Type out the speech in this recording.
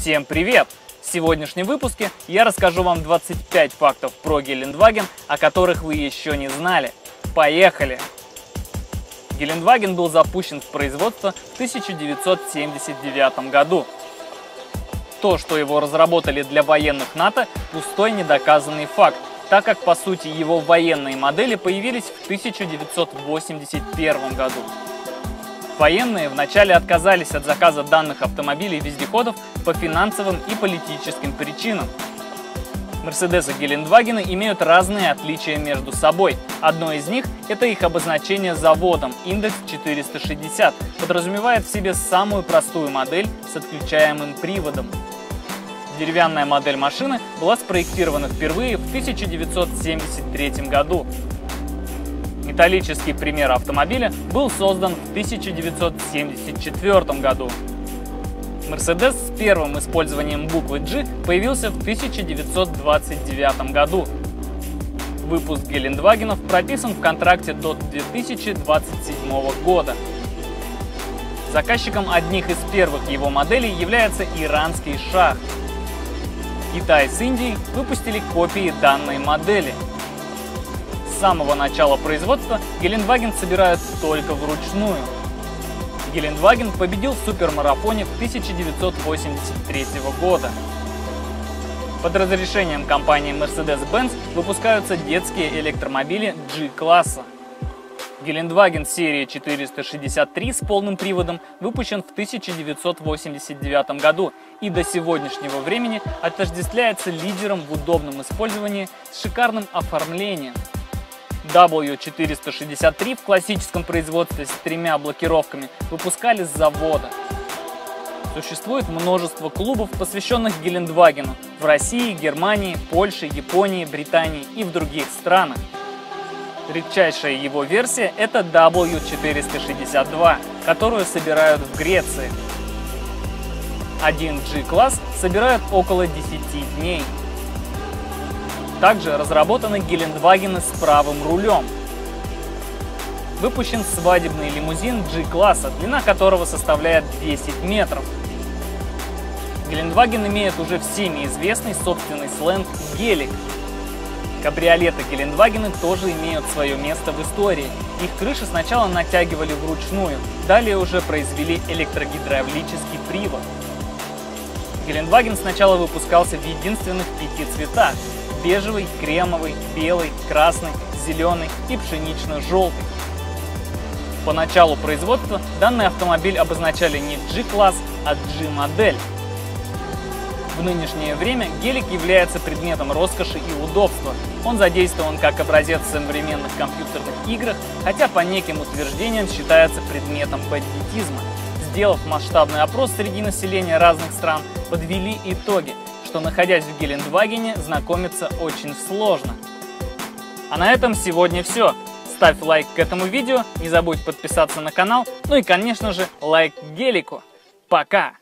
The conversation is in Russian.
Всем привет! В сегодняшнем выпуске я расскажу вам 25 фактов про Гелендваген, о которых вы еще не знали. Поехали! Гелендваген был запущен в производство в 1979 году. То, что его разработали для военных НАТО, пустой недоказанный факт, так как, по сути, его военные модели появились в 1981 году. Военные вначале отказались от заказа данных автомобилей-вездеходов по финансовым и политическим причинам. Мерседес и Гелендвагены имеют разные отличия между собой. Одно из них – это их обозначение заводом, индекс 460, подразумевает в себе самую простую модель с отключаемым приводом. Деревянная модель машины была спроектирована впервые в 1973 году. Металлический пример автомобиля был создан в 1974 году. Mercedes с первым использованием буквы G появился в 1929 году. Выпуск Гелендвагенов прописан в контракте до 2027 года. Заказчиком одних из первых его моделей является иранский шах. Китай с Индией выпустили копии данной модели. С самого начала производства Гелендваген собирают только вручную. Гелендваген победил в супермарафоне в 1983 года. Под разрешением компании Mercedes-Benz выпускаются детские электромобили G-класса. Гелендваген серии 463 с полным приводом выпущен в 1989 году и до сегодняшнего времени отождествляется лидером в удобном использовании с шикарным оформлением. W463 в классическом производстве с тремя блокировками выпускали с завода. Существует множество клубов, посвященных Гелендвагену в России, Германии, Польше, Японии, Британии и в других странах. Редчайшая его версия – это W462, которую собирают в Греции. Один G-класс собирают около 10 дней. Также разработаны Гелендвагены с правым рулем. Выпущен свадебный лимузин G-класса, длина которого составляет 10 метров. Гелендваген имеет уже всеми известный собственный сленг «гелик». Кабриолеты-гелендвагены тоже имеют свое место в истории. Их крыши сначала натягивали вручную, далее уже произвели электрогидравлический привод. Гелендваген сначала выпускался в единственных 5 цветах – бежевый, кремовый, белый, красный, зеленый и пшенично-желтый. По началу производства данный автомобиль обозначали не G-класс, а G-модель. В нынешнее время гелик является предметом роскоши и удобства. Он задействован как образец в современных компьютерных играх, хотя по неким утверждениям считается предметом бандитизма. Сделав масштабный опрос среди населения разных стран, подвели итоги, что находясь в Гелендвагене, знакомиться очень сложно. А на этом сегодня все. Ставь лайк к этому видео, не забудь подписаться на канал, ну и конечно же лайк гелику. Пока!